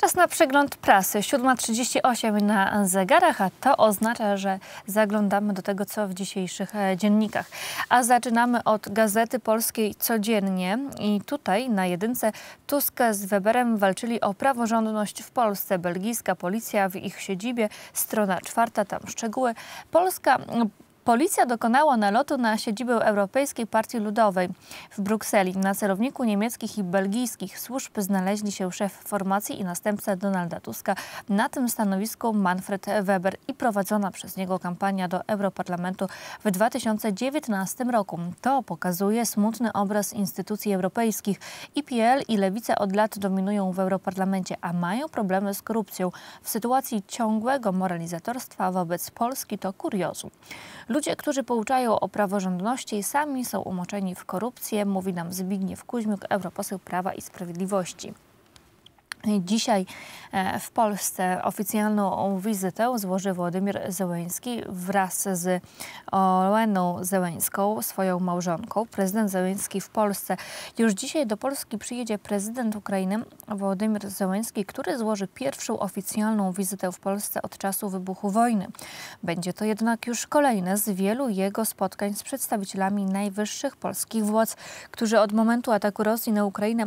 Czas na przegląd prasy. 7:38 na zegarach, a to oznacza, że zaglądamy do tego, co w dzisiejszych dziennikach. A zaczynamy od Gazety Polskiej Codziennie. I tutaj na jedynce Tusk z Weberem walczyli o praworządność w Polsce. Belgijska policja w ich siedzibie, strona 4, tam szczegóły. Policja dokonała nalotu na siedzibę Europejskiej Partii Ludowej w Brukseli. Na celowniku niemieckich i belgijskich służb znaleźli się szef formacji i następca Donalda Tuska. Na tym stanowisku Manfred Weber i prowadzona przez niego kampania do Europarlamentu w 2019 roku. To pokazuje smutny obraz instytucji europejskich. IPL i Lewica od lat dominują w Europarlamencie, a mają problemy z korupcją. W sytuacji ciągłego moralizatorstwa wobec Polski to kuriozum. Ludzie, którzy pouczają o praworządności, sami są umoczeni w korupcję, mówi nam Zbigniew Kuźmiuk, europoseł Prawa i Sprawiedliwości. Dzisiaj w Polsce oficjalną wizytę złoży Wołodymyr Zełenski wraz z Ołeną Zeleńską, swoją małżonką. Prezydent Zełenski w Polsce. Już dzisiaj do Polski przyjedzie prezydent Ukrainy Wołodymyr Zełenski, który złoży pierwszą oficjalną wizytę w Polsce od czasu wybuchu wojny. Będzie to jednak już kolejne z wielu jego spotkań z przedstawicielami najwyższych polskich władz, którzy od momentu ataku Rosji na Ukrainę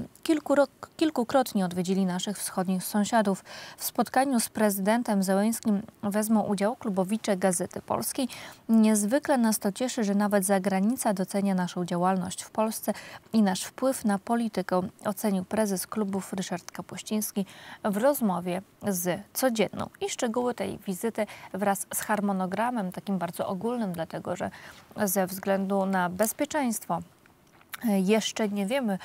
kilkukrotnie odwiedzili naszych wschodnich sąsiadów. W spotkaniu z prezydentem Zełenskim wezmą udział klubowicze Gazety Polskiej. Niezwykle nas to cieszy, że nawet zagranica docenia naszą działalność w Polsce i nasz wpływ na politykę, ocenił prezes klubów Ryszard Kapuściński w rozmowie z Codzienną. I szczegóły tej wizyty wraz z harmonogramem, takim bardzo ogólnym, dlatego że ze względu na bezpieczeństwo jeszcze nie wiemy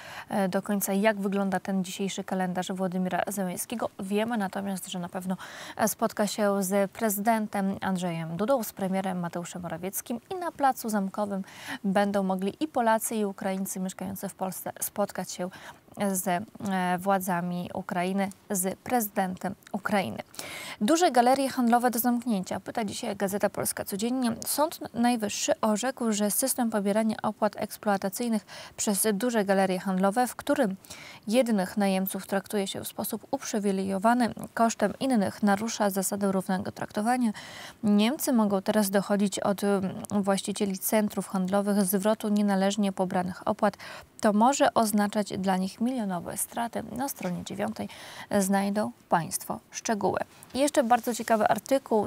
do końca, jak wygląda ten dzisiejszy kalendarz Wołodymyra Zełenskiego. Wiemy natomiast, że na pewno spotka się z prezydentem Andrzejem Dudą, z premierem Mateuszem Morawieckim i na Placu Zamkowym będą mogli i Polacy, i Ukraińcy mieszkający w Polsce spotkać się z władzami Ukrainy, z prezydentem Ukrainy. Duże galerie handlowe do zamknięcia, pyta dzisiaj Gazeta Polska Codziennie. Sąd Najwyższy orzekł, że system pobierania opłat eksploatacyjnych przez duże galerie handlowe, w którym jednych najemców traktuje się w sposób uprzywilejowany kosztem innych, narusza zasadę równego traktowania. Niemcy mogą teraz dochodzić od właścicieli centrów handlowych zwrotu nienależnie pobranych opłat. To może oznaczać dla nich milionowe straty. Na stronie 9 znajdą Państwo szczegóły. I jeszcze bardzo ciekawy artykuł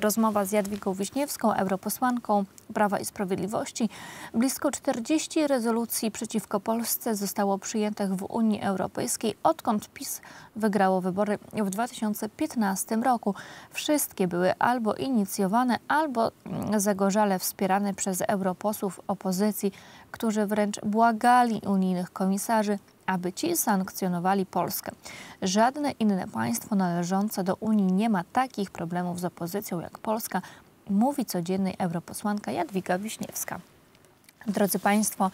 rozmowa z Jadwigą Wiśniewską, europosłanką Prawa i Sprawiedliwości. Blisko 40 rezolucji przeciwko Polsce zostało przyjętych w Unii Europejskiej, odkąd PiS wygrało wybory w 2015 roku. Wszystkie były albo inicjowane, albo zagorzale wspierane przez europosłów opozycji, którzy wręcz błagali unijnych komisarzy, aby ci sankcjonowali Polskę. Żadne inne państwo należące do Unii nie ma takich problemów z opozycją jak Polska, mówi Codziennej europosłanka Jadwiga Wiśniewska. Drodzy Państwo,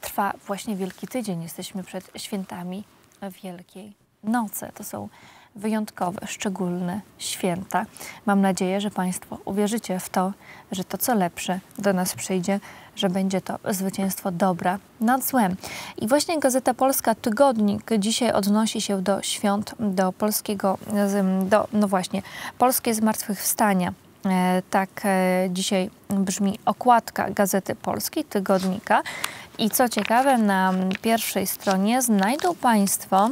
trwa właśnie Wielki Tydzień, jesteśmy przed świętami Wielkiej Nocy. To są wyjątkowe, szczególne święta. Mam nadzieję, że Państwo uwierzycie w to, że to, co lepsze, do nas przyjdzie, że będzie to zwycięstwo dobra nad złem. I właśnie Gazeta Polska Tygodnik dzisiaj odnosi się do świąt, do polskie zmartwychwstania. Tak dzisiaj brzmi okładka Gazety Polskiej Tygodnika. I co ciekawe, na pierwszej stronie znajdą Państwo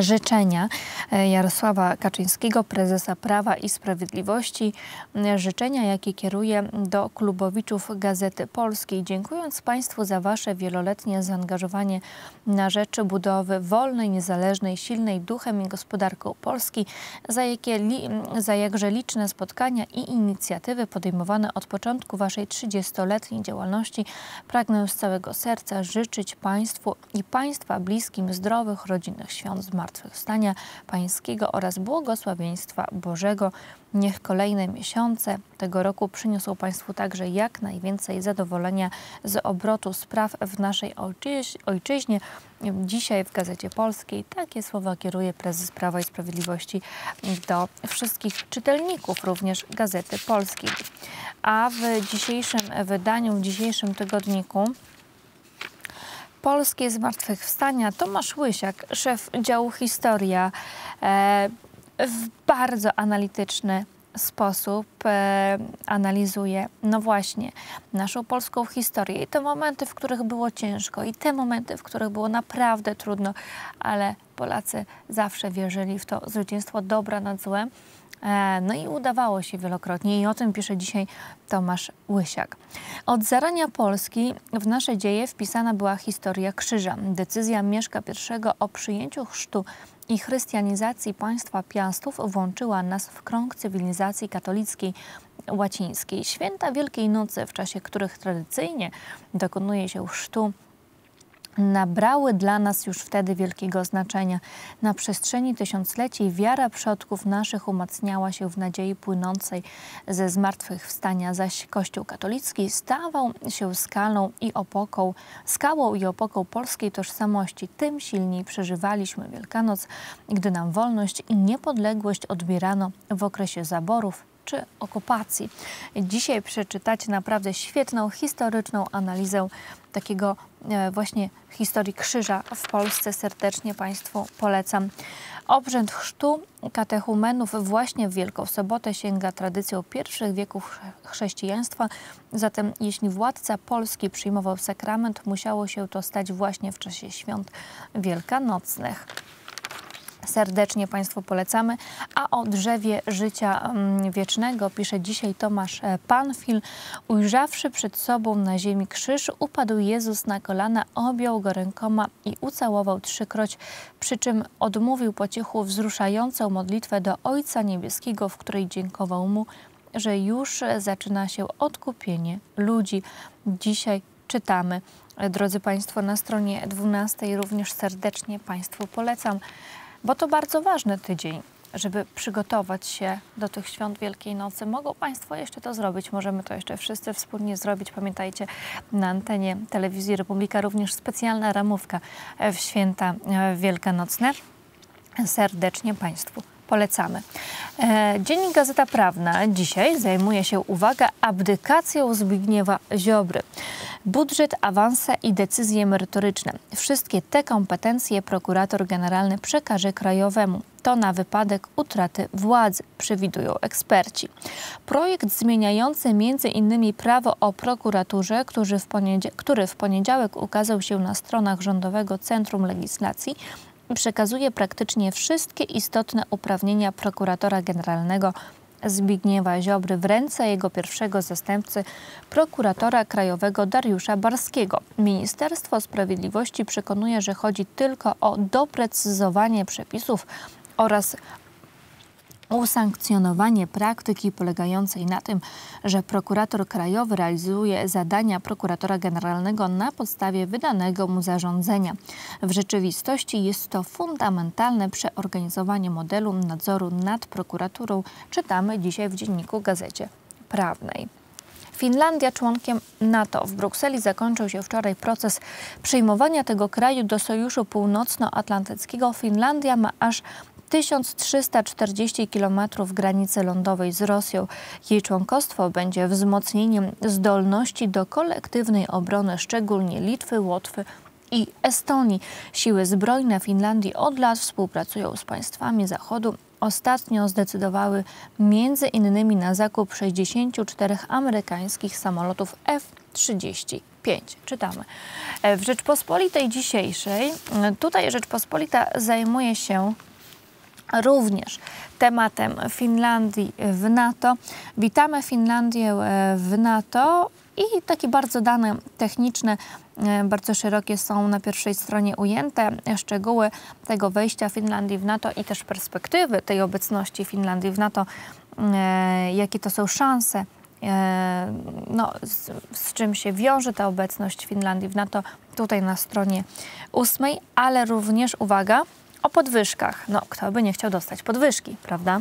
życzenia Jarosława Kaczyńskiego, prezesa Prawa i Sprawiedliwości. Życzenia, jakie kieruje do klubowiczów Gazety Polskiej. Dziękując Państwu za Wasze wieloletnie zaangażowanie na rzecz budowy wolnej, niezależnej, silnej duchem i gospodarką Polski, za jakże liczne spotkania i inicjatywy podejmowane od początku Waszej 30-letniej działalności. Pragnę z całego serca życzyć Państwu i Państwa bliskim zdrowych, rodzinnych świąt Zmartwychwstania Pańskiego oraz błogosławieństwa Bożego. Niech kolejne miesiące tego roku przyniosą Państwu także jak najwięcej zadowolenia z obrotu spraw w naszej ojczyźnie. Dzisiaj w Gazecie Polskiej takie słowa kieruje prezes Prawa i Sprawiedliwości do wszystkich czytelników, również Gazety Polskiej. A w dzisiejszym wydaniu, w dzisiejszym tygodniku Polskie Zmartwychwstania Tomasz Łysiak, szef działu Historia, w bardzo analityczny sposób analizuje, no właśnie, naszą polską historię i te momenty, w których było ciężko i te momenty, w których było naprawdę trudno, ale Polacy zawsze wierzyli w to zwycięstwo dobra nad złem. No i udawało się wielokrotnie i o tym pisze dzisiaj Tomasz Łysiak. Od zarania Polski w nasze dzieje wpisana była historia krzyża. Decyzja Mieszka I o przyjęciu chrztu i chrystianizacji państwa Piastów włączyła nas w krąg cywilizacji katolickiej, łacińskiej. Święta Wielkiej Nocy, w czasie których tradycyjnie dokonuje się chrztu, nabrały dla nas już wtedy wielkiego znaczenia. Na przestrzeni tysiącleci wiara przodków naszych umacniała się w nadziei płynącej ze zmartwychwstania, zaś Kościół katolicki stawał się skałą i opoką polskiej tożsamości. Tym silniej przeżywaliśmy Wielkanoc, gdy nam wolność i niepodległość odbierano w okresie zaborów czy okupacji. Dzisiaj przeczytacie naprawdę świetną, historyczną analizę takiego właśnie historii krzyża w Polsce. Serdecznie Państwu polecam. Obrzęd chrztu katechumenów właśnie w Wielką Sobotę sięga tradycją pierwszych wieków chrześcijaństwa. Zatem jeśli władca Polski przyjmował sakrament, musiało się to stać właśnie w czasie świąt wielkanocnych. Serdecznie Państwu polecamy. A o drzewie życia wiecznego pisze dzisiaj Tomasz Panfil. Ujrzawszy przed sobą na ziemi krzyż, upadł Jezus na kolana, objął go rękoma i ucałował trzykroć, przy czym odmówił po cichu wzruszającą modlitwę do Ojca Niebieskiego, w której dziękował Mu, że już zaczyna się odkupienie ludzi. Dzisiaj czytamy, drodzy Państwo, na stronie 12. Również serdecznie Państwu polecam. Bo to bardzo ważny tydzień, żeby przygotować się do tych świąt Wielkiej Nocy. Mogą Państwo jeszcze to zrobić, możemy to jeszcze wszyscy wspólnie zrobić. Pamiętajcie, na antenie Telewizji Republika również specjalna ramówka w święta wielkanocne. Serdecznie Państwu polecamy. Dziennik Gazeta Prawna dzisiaj zajmuje się, uwaga, abdykacją Zbigniewa Ziobry. Budżet, awanse i decyzje merytoryczne. Wszystkie te kompetencje prokurator generalny przekaże krajowemu. To na wypadek utraty władzy, przewidują eksperci. Projekt zmieniający m.in. prawo o prokuraturze, który w poniedziałek ukazał się na stronach Rządowego Centrum Legislacji, przekazuje praktycznie wszystkie istotne uprawnienia prokuratora generalnego Zbigniewa Ziobry w ręce jego pierwszego zastępcy, prokuratora krajowego Dariusza Barskiego. Ministerstwo Sprawiedliwości przekonuje, że chodzi tylko o doprecyzowanie przepisów oraz usankcjonowanie praktyki polegającej na tym, że prokurator krajowy realizuje zadania prokuratora generalnego na podstawie wydanego mu zarządzenia. W rzeczywistości jest to fundamentalne przeorganizowanie modelu nadzoru nad prokuraturą, czytamy dzisiaj w dzienniku Gazecie Prawnej. Finlandia członkiem NATO. W Brukseli zakończył się wczoraj proces przyjmowania tego kraju do Sojuszu Północnoatlantyckiego. Finlandia ma aż 1340 km granicy lądowej z Rosją. Jej członkostwo będzie wzmocnieniem zdolności do kolektywnej obrony, szczególnie Litwy, Łotwy i Estonii. Siły zbrojne Finlandii od lat współpracują z państwami Zachodu. Ostatnio zdecydowały między innymi na zakup 64 amerykańskich samolotów F-35. Czytamy. W Rzeczpospolitej dzisiejszej, tutaj Rzeczpospolita zajmuje się również tematem Finlandii w NATO. Witamy Finlandię w NATO. I takie bardzo dane techniczne, bardzo szerokie są na pierwszej stronie ujęte. Szczegóły tego wejścia Finlandii w NATO i też perspektywy tej obecności Finlandii w NATO, jakie to są szanse, no, z czym się wiąże ta obecność Finlandii w NATO, tutaj na stronie 8, ale również, uwaga, o podwyżkach. No, kto by nie chciał dostać podwyżki, prawda?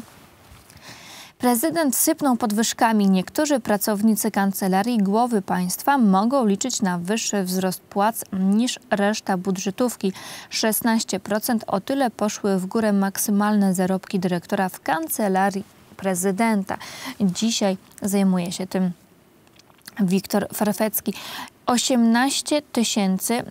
Prezydent sypnął podwyżkami. Niektórzy pracownicy kancelarii głowy państwa mogą liczyć na wyższy wzrost płac niż reszta budżetówki. 16% o tyle poszły w górę maksymalne zarobki dyrektora w kancelarii prezydenta. Dzisiaj zajmuje się tym Wiktor Ferfecki. 18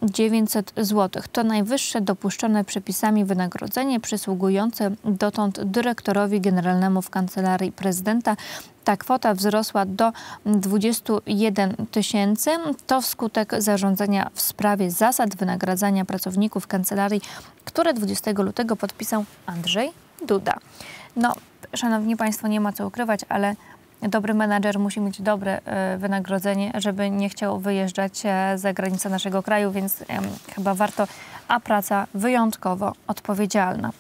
900 zł to najwyższe dopuszczone przepisami wynagrodzenie przysługujące dotąd dyrektorowi generalnemu w Kancelarii Prezydenta. Ta kwota wzrosła do 21 tysięcy. To wskutek zarządzenia w sprawie zasad wynagradzania pracowników kancelarii, które 20 lutego podpisał Andrzej Duda. No, szanowni państwo, nie ma co ukrywać, ale dobry menadżer musi mieć dobre wynagrodzenie, żeby nie chciał wyjeżdżać za granicę naszego kraju, więc chyba warto, a praca wyjątkowo odpowiedzialna.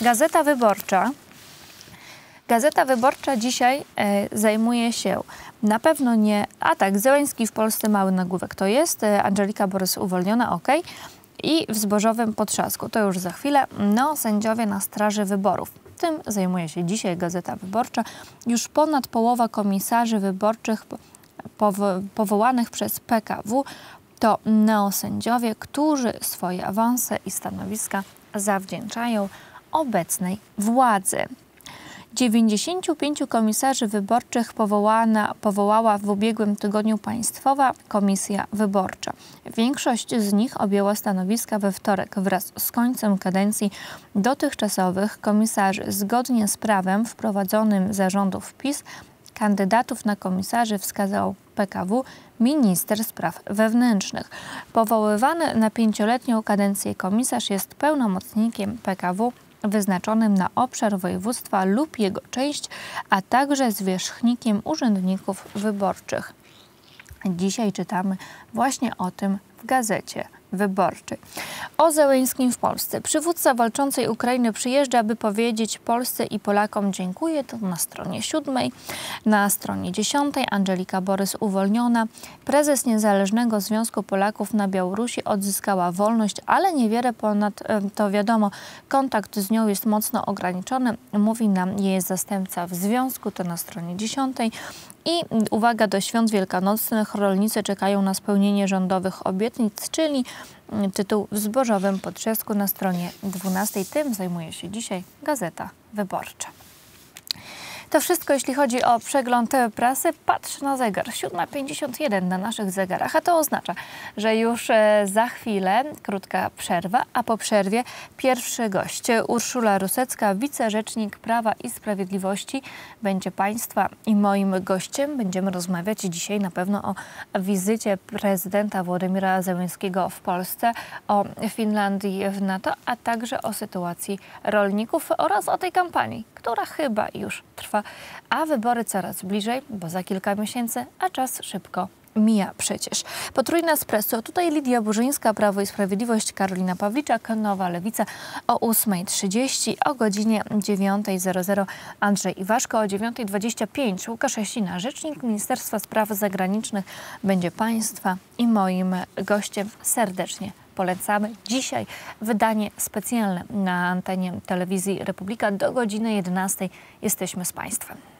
Gazeta Wyborcza. Gazeta Wyborcza dzisiaj zajmuje się na pewno nie... A tak, Zełenski w Polsce mały nagłówek to jest, Angelika Borys uwolniona, okej. I w zbożowym potrzasku, to już za chwilę, no sędziowie na straży wyborów. Tym zajmuje się dzisiaj Gazeta Wyborcza. Już ponad połowa komisarzy wyborczych powołanych przez PKW to neosędziowie, którzy swoje awanse i stanowiska zawdzięczają obecnej władzy. 95 komisarzy wyborczych powołała w ubiegłym tygodniu Państwowa Komisja Wyborcza. Większość z nich objęła stanowiska we wtorek wraz z końcem kadencji dotychczasowych komisarzy. Zgodnie z prawem wprowadzonym za rządów PiS kandydatów na komisarzy wskazał PKW minister spraw wewnętrznych. Powoływany na 5-letnią kadencję komisarz jest pełnomocnikiem PKW wyznaczonym na obszar województwa lub jego część, a także zwierzchnikiem urzędników wyborczych. Dzisiaj czytamy właśnie o tym w Gazecie Wyborczej. O Zełenskim w Polsce. Przywódca walczącej Ukrainy przyjeżdża, by powiedzieć Polsce i Polakom dziękuję. To na stronie 7. Na stronie 10 Angelika Borys uwolniona. Prezes Niezależnego Związku Polaków na Białorusi odzyskała wolność, ale niewiele ponad to wiadomo. Kontakt z nią jest mocno ograniczony. Mówi nam jej zastępca w związku. To na stronie 10. I uwaga, do świąt wielkanocnych rolnicy czekają na spełnienie rządowych obietnic, czyli tytuł w zbożowym potrzasku na stronie 12. Tym zajmuje się dzisiaj Gazeta Wyborcza. To wszystko, jeśli chodzi o przegląd prasy. Patrz na zegar. 7:51 na naszych zegarach, a to oznacza, że już za chwilę krótka przerwa, a po przerwie pierwszy gość. Urszula Rusecka, wicerzecznik Prawa i Sprawiedliwości, będzie Państwa i moim gościem. Będziemy rozmawiać dzisiaj na pewno o wizycie prezydenta Wołodymyra Zełenskiego w Polsce, o Finlandii w NATO, a także o sytuacji rolników oraz o tej kampanii, która chyba już trwa, a wybory coraz bliżej, bo za kilka miesięcy, a czas szybko mija przecież. Potrójne espresso, tutaj Lidia Burzyńska, Prawo i Sprawiedliwość, Karolina Pawlicza, Nowa Lewica o 8:30, o godzinie 9:00 Andrzej Iwaszko, o 9:25 Łukasz Szesina, rzecznik Ministerstwa Spraw Zagranicznych, będzie Państwa i moim gościem. Serdecznie polecamy. Dzisiaj wydanie specjalne na antenie Telewizji Republika. Do godziny 11:00 jesteśmy z Państwem.